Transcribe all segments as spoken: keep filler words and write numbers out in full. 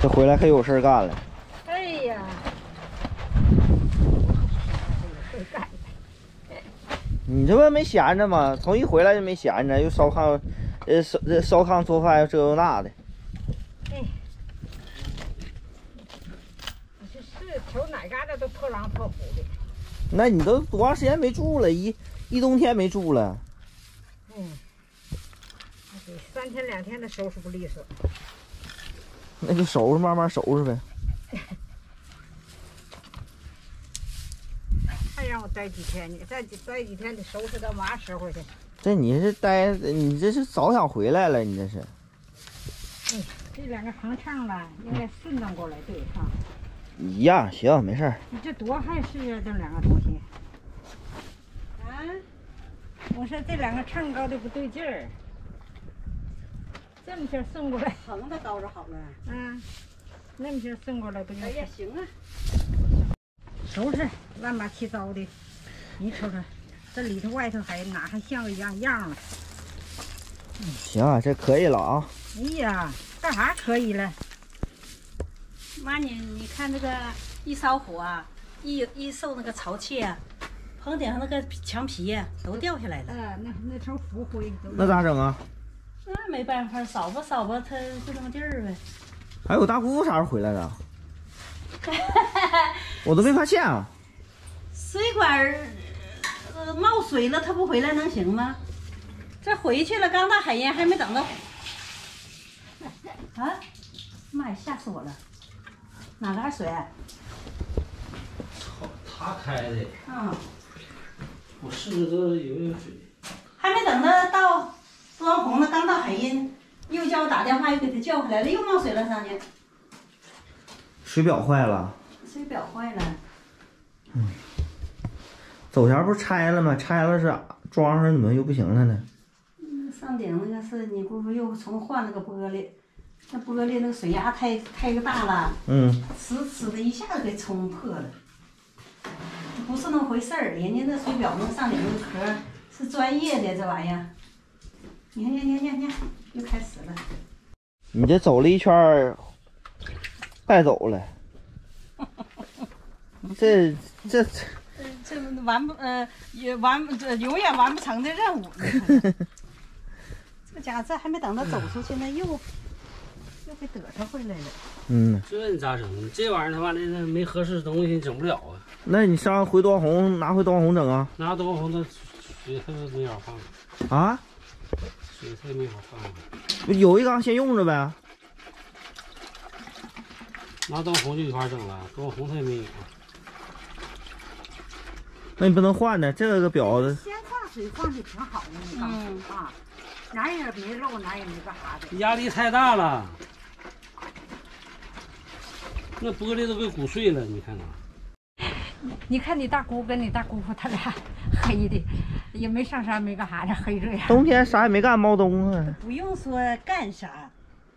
这回来可有事儿干了。哎呀，有事干了。你这不没闲着吗？从一回来就没闲着，又烧炕，呃，烧烧炕做饭，又这又那的。哎，我就是瞅哪嘎达都破狼破虎的。那你都多长时间没住了？一一冬天没住了。嗯。 三天两天的收拾不利索，那就收拾，慢慢收拾呗。还让我待几天呢？再待几天得收拾到嘛时候去？这你这待，你这是早想回来了，你这是。哎，这两个横唱了，应该顺当过来对哈。一样行，没事儿。你这多碍事啊，这两个东西。啊？我说这两个秤高的不对劲儿。 这么些送过来，横的倒着好了。嗯，那么些送过来不就？哎呀，行啊，收拾乱八七糟的，你瞅瞅，这里头外头还哪还像个样样了？嗯，行啊，这可以了啊。哎呀，干啥可以了？妈，你你看那个一烧火啊，一一受那个潮气啊，棚顶上那个墙皮啊都掉下来了。嗯，那那成浮灰都。那咋整啊？ 那没办法，扫吧扫吧，他就那么地儿呗。哎，我大姑父啥时候回来的？我都没发现啊。水管呃冒水了，他不回来能行吗？这回去了，刚到海燕还没等到。啊！妈呀，吓死我了！哪嘎水？操，他开的。嗯。我试试这有没有水。还没等他到。 庄红呢？刚到海阴，又叫我打电话，又给他叫回来了，又冒水了上去。水表坏了。水表坏了。嗯。走桥不是拆了吗？拆了是装上怎么又不行了呢？嗯，上顶那个是你姑父又重换了个玻璃，那玻璃那个水压太太大了。嗯。呲呲的一下子给冲破了，不是那么回事儿。人家那水表那上顶那个壳是专业的，这玩意儿。 你看，你看，你看，你看，又开始了。你这走了一圈，白走了。这这这这完不呃也完这永远完不成的任务。这家伙这还没等他走出去呢，又又给得瑟回来了。嗯，这你咋整？这玩意儿他妈的没合适的东西，你整不了啊。那你上回端红拿回端红整啊？拿端红的水特别没法放。啊？ 水太没法放了，有一缸先用着呗。拿灯红就一块整了，灯红太没有。那你不能换呢，这个表的。先放水放的挺好的，你缸水啊，哪也没漏，哪也没干啥的。压力太大了，那玻璃都给鼓碎了，你看看。你看你大姑跟你大姑父他俩黑的。 也没上山，没干啥的，黑着呀。冬天啥也没干，猫冬啊。不用说干啥，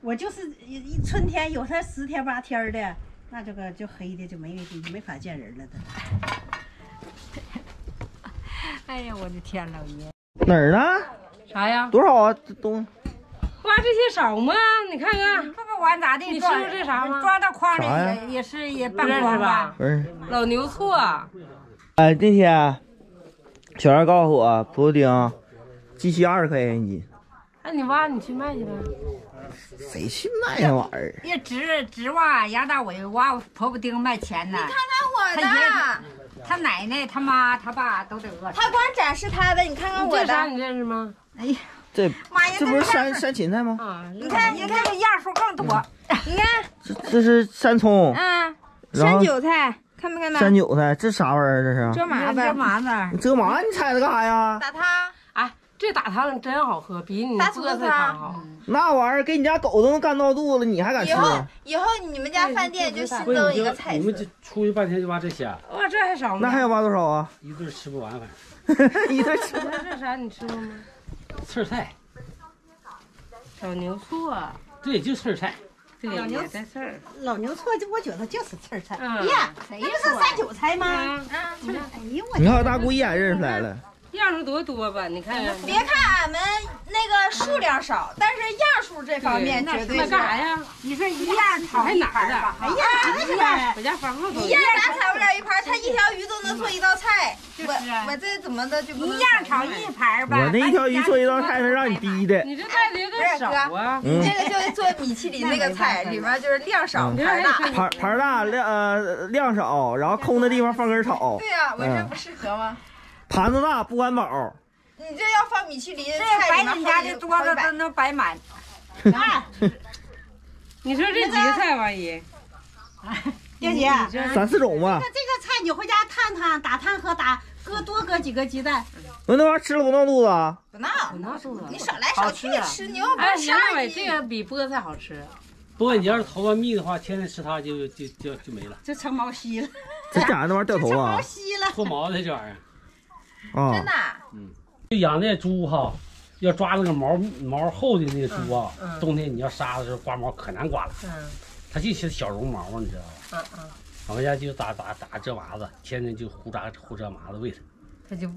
我就是一一春天有它十天八天的，那这个就黑的就没没法见人了都。哎呀，我的天，老爷。哪儿呢？啥呀？多少啊？冬。挖这些少吗？你看看。这不完咋的？你吃过这啥吗？抓到筐里也也是也半筐吧。不是。老牛醋。哎，那天。 小燕告诉我，葡萄丁机器二十块钱一斤。那、啊、你挖，你去卖去呗。谁去卖那玩意儿？一直直挖，杨大伟挖婆婆丁卖钱呢。你看看我的，他奶奶、他妈、他爸都得饿。他光展示他的，你看看我的。这啥你认识吗？哎呀，这这不是山山芹菜吗？啊、你看，你看这样数更多。嗯、你看，这这是山葱。嗯，山韭菜。 看没看到山韭菜？这啥玩意儿？这是折麻子，折麻子，折麻子！你踩它干啥呀？打汤。哎，这打汤真好喝，比你打土豆汤好。那玩意儿给你家狗都能干到肚子，你还敢吃？以后以后你们家饭店就新增一个菜色。你们就出去半天就挖这些？哇，这还少吗？那还要挖多少啊？一顿吃不完，反正一顿吃。这啥你吃过吗？刺菜。小牛醋。对，就刺菜。 老牛菜，老牛错，我觉得就是刺儿菜。呀，那不是山韭菜吗？啊，哎呦我！你看大姑一眼认出来了，样子多多吧？你看，别看俺们那个数量少，但是样数这方面绝对是。那干啥呀？你说一样炒一盘吧？哎呀，一样我家方子一样咱炒不了一盘，他一条鱼都能做一道菜。我我这怎么的就一样炒一盘吧？我那一条鱼做一道菜是让你逼的。你这带的有点少啊！你这个就是做米其林那个菜，里面就是量少盘大，盘盘大量呃量少，然后空的地方放根草。对呀，我这不适合吗？盘子大不环保。 你这要放米其林，这白你家这桌子都能摆满。你说这几个菜王姨，英姐三四种吧。这个菜你回家探探，打探和打，搁多搁几个鸡蛋。我那玩意儿吃了不闹肚子啊？不闹，不闹肚子。你少来少去吃，你要不啥味？这个比菠菜好吃。不过你要是头发密的话，天天吃它就就就就没了。这成毛稀了。这家伙那玩意儿掉头发。毛稀了。脱毛的这玩意儿。啊。真的。嗯。 就养那猪哈，要抓那个毛毛厚的那个猪啊，嗯嗯、冬天你要杀的时候刮毛可难刮了。嗯，它就些小绒毛，你知道吧？嗯嗯。俺们家就打打打这麻子，天天就胡扎胡这麻子喂它。它就，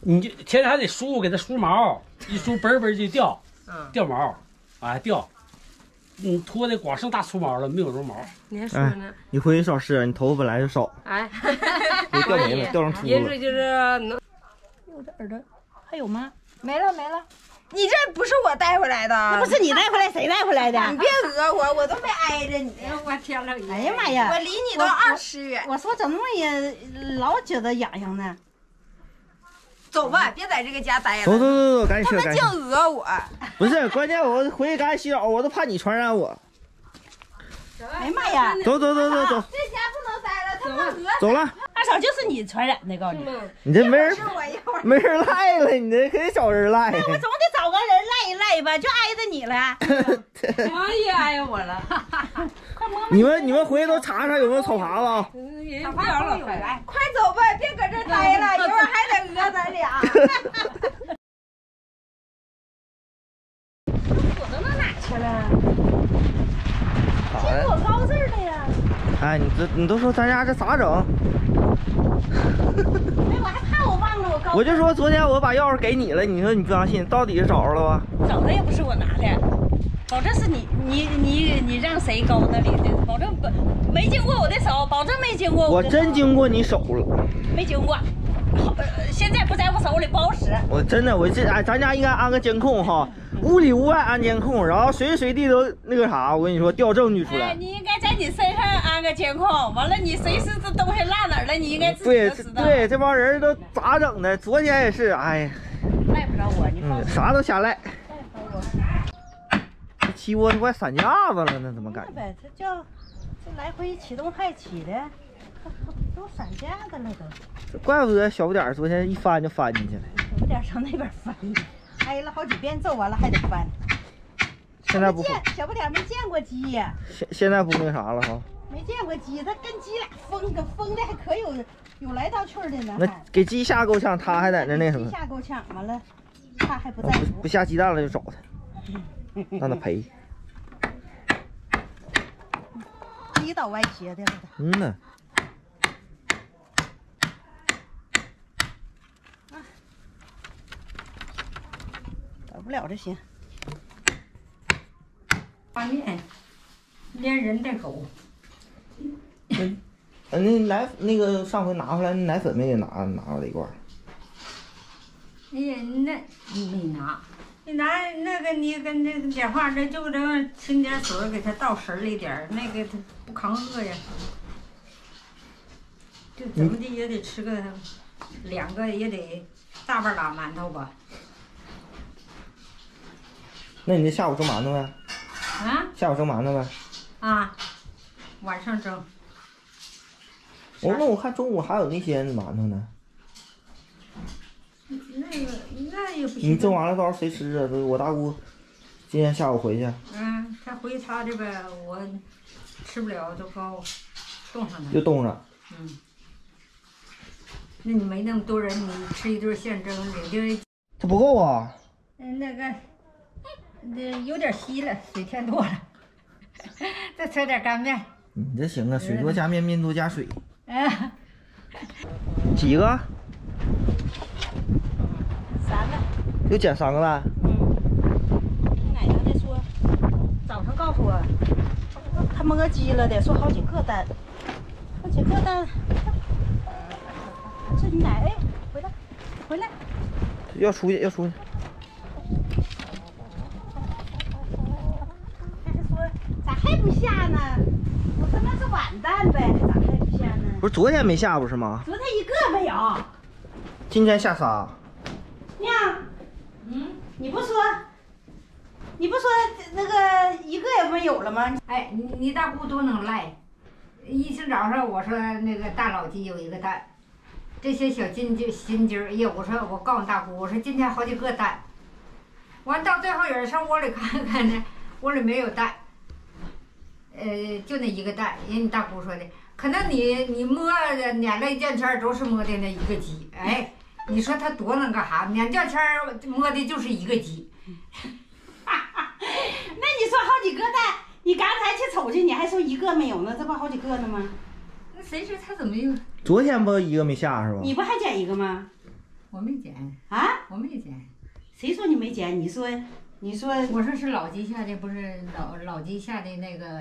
你就天天还得梳，给它梳毛，一梳嘣嘣就掉，嗯、掉毛，啊掉。你脱的光剩大粗毛了，没有绒毛。你还说呢？哎、你回去少吃，你头发本来就少。哎，掉没了，掉成秃了。也是就是能。我的耳朵。 还有吗？没了没了，你这不是我带回来的，那不是你带回来，谁带回来的？你别讹我，我都没挨着你。我天了，哎呀妈呀，我离你都二十远。我说怎么也老觉得痒痒呢？走吧，别在这个家待了。走走走走，赶紧去。他们净讹我。不是，关键我回去赶紧洗澡，我都怕你传染我。哎呀妈呀！走走走走走。这家不能待了，他们讹。走了。 大嫂就是你传染的，告诉你，你这没人没人赖了，你这可得找人赖。那我总得找个人赖一赖吧，就挨着你了。王爷挨着我了，快摸摸！你们你们回去都查查有没有草耙子啊？草耙子有，来，快走吧，别搁这待了，一会儿还得讹咱俩。我都到哪去了？结果高这儿了呀！哎，你这你都说咱家这咋整？ 哎，我还怕我忘了我告诉你。我就说昨天我把钥匙给你了，你说你不相信，到底是找着了吧？找着也不是我拿的，保证是你你你你让谁勾那里的，保证不没经过我的手，保证没经过我的手。我真经过你手了，没经过。 现在不在我手里不好使。我真的，我这哎，咱家应该安个监控哈，屋里屋外安监控，然后随时随地都那个啥。我跟你说，调证据出来。哎、你应该在你身上安个监控，完了你随时这东西落哪儿了，你应该自己知道。对对，这帮人都咋整的？昨天也是，哎呀，赖不着我，你放心、嗯，啥都瞎赖。这鸡窝都快散架子了，那怎么感觉？呗，这叫这来回启动害起的。 都散架的了都，怪不得小不点昨天一翻就翻进去了。小不点上那边翻，挨了好几遍揍，完了还得翻。现在不小不点没见过鸡呀、啊。现现在不那啥了哈。没见过鸡，他跟鸡俩疯的，疯的还可有有来道趣的呢。那给鸡吓够呛，他还在那那什么。吓够呛，完了他还不在乎、哦。不下鸡蛋了就找他，让他赔。你倒歪斜的了。嗯呢。 不了就行。画面，连人带狗。嗯，那奶那个上回拿回来那奶粉没给拿拿回来一罐。哎呀，那你没拿，你拿那个你跟那个讲话，这就这么清点水给它倒神里点儿，那个它不扛饿呀。就怎么的也得吃个、嗯、两个也得大半拉馒头吧。 那你这下午蒸馒头呗？啊，下午蒸馒头呗。啊，晚上蒸。我问我看中午还有那些馒头呢。那个那也不行。你蒸完了到时候谁吃啊？我大姑今天下午回去。嗯，她回她这边我吃不了，就高冻上了。就冻上。嗯。那你没那么多人，你吃一顿现蒸，领地。它不够啊。嗯，那个。 这有点稀了，水添多了，再扯点干面。你、嗯、这行啊，水多加面，面多加水。啊、几个？三个。又捡三个蛋。嗯。多，它摸鸡了得，说好几个蛋，好几个蛋。这你奶哎，回来，回来。要出去，要出去。但是说咋还不下呢？我他妈是晚蛋呗，咋还不下呢？不是昨天没下不是吗？昨天一个没有。今天下仨。娘，嗯，你不说。 你不说那个一个也没有了吗？哎，你你大姑多能赖！一清早上我说那个大老鸡有一个蛋，这些小金鸡新鸡儿，哎呀，我说我告诉大姑，我说今天好几个蛋，完到最后有人上窝里看看呢，窝里没有蛋，呃，就那一个蛋。人你大姑说的，可能你你摸撵了一圈圈都是摸的那一个鸡，哎，你说他多能干啥？撵圈圈摸的就是一个鸡。那你说好几个蛋，你刚才去瞅去，你还说一个没有呢，这不好几个呢吗？那谁知他怎么又？昨天不一个没下是吧？你不还捡一个吗？我没捡啊，我没捡。谁说你没捡？你说，你说，我说是老鸡下的，不是老老鸡下的那个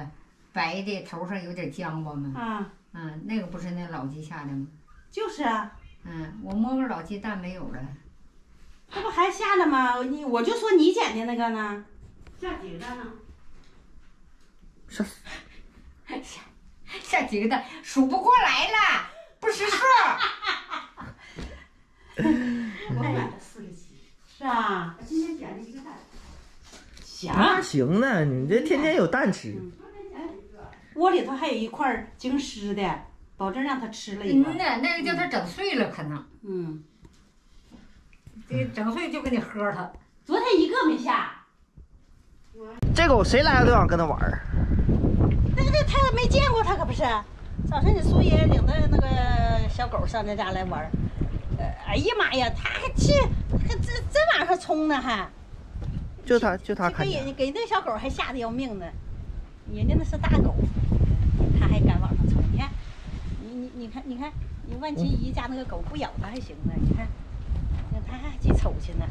白的头上有点浆巴吗？啊，嗯，那个不是那老鸡下的吗？就是啊，嗯，我摸摸老鸡蛋没有了。 这不还下了吗？你我就说你捡的那个呢，下几个蛋呢？下下下几个蛋，数不过来了，不识数。我买了四个鸡，是啊，我今天捡了一个蛋。行啊，行呢，你这天天有蛋吃。嗯、窝里头还有一块精湿的，保证让它吃了一个。嗯呐，那个叫它整碎了，可能。嗯。 这整碎就给你喝它，昨天一个没下。这狗谁来了都想跟它玩儿。那个那他没见过它可不是。早晨你叔爷领着那个小狗上咱家来玩儿，呃，哎呀妈呀，它还去还这这往上冲呢还。就它就它看见。给给那个小狗还吓得要命呢，人家那是大狗，它还敢往上冲。你看，你你你看你看，你万金姨家那个狗不咬它还行呢，你看。 他还去瞅去呢。